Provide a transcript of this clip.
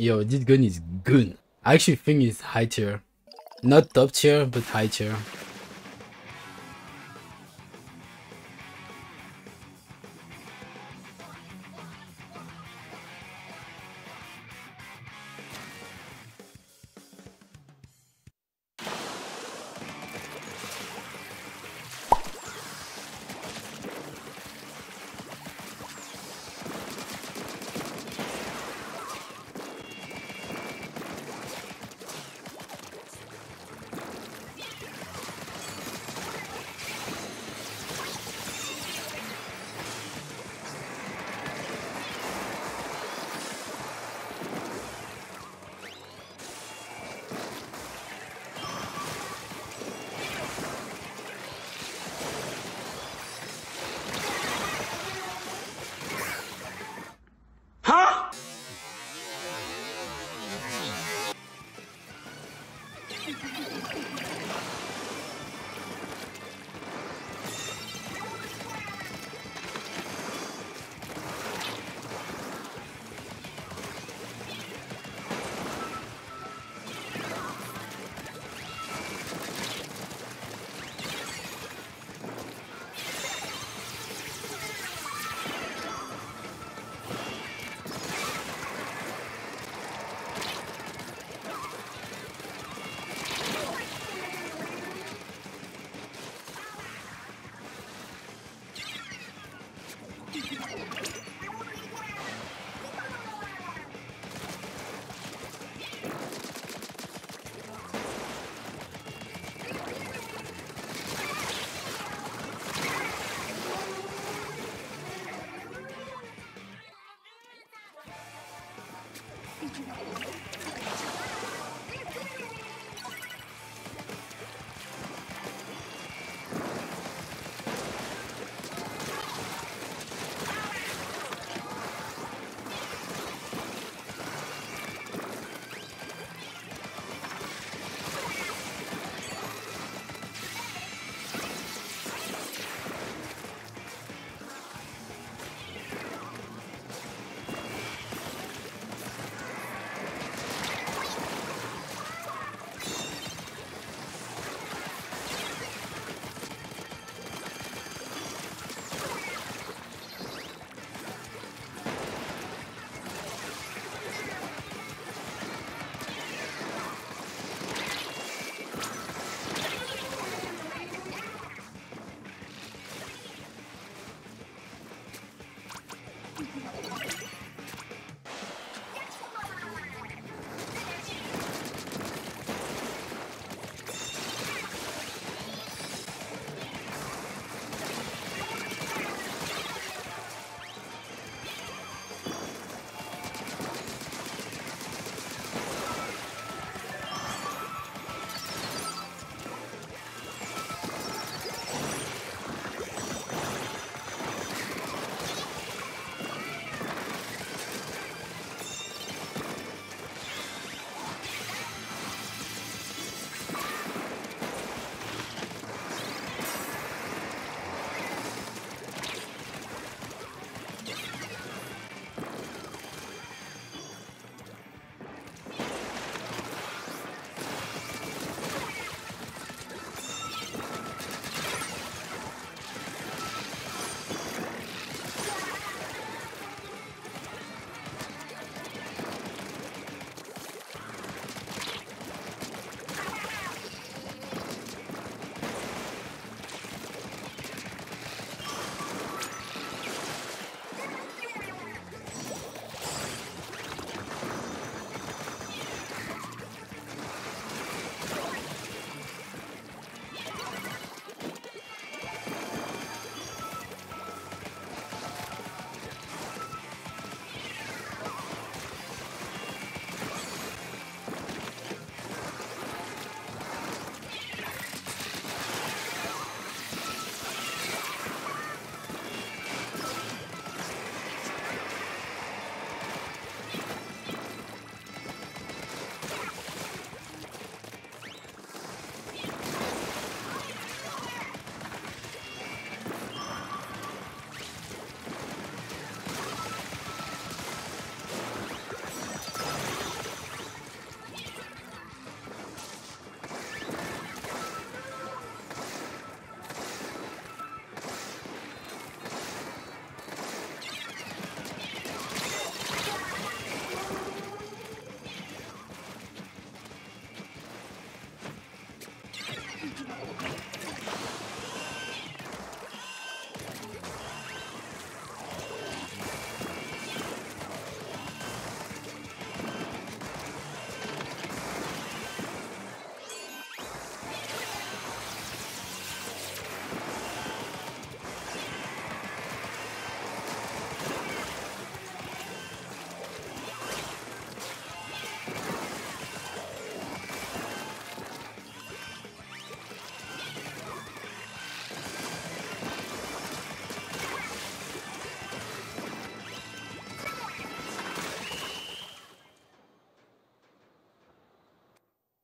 Yo, this gun is good. I actually think it's high tier. Not top tier, but high tier.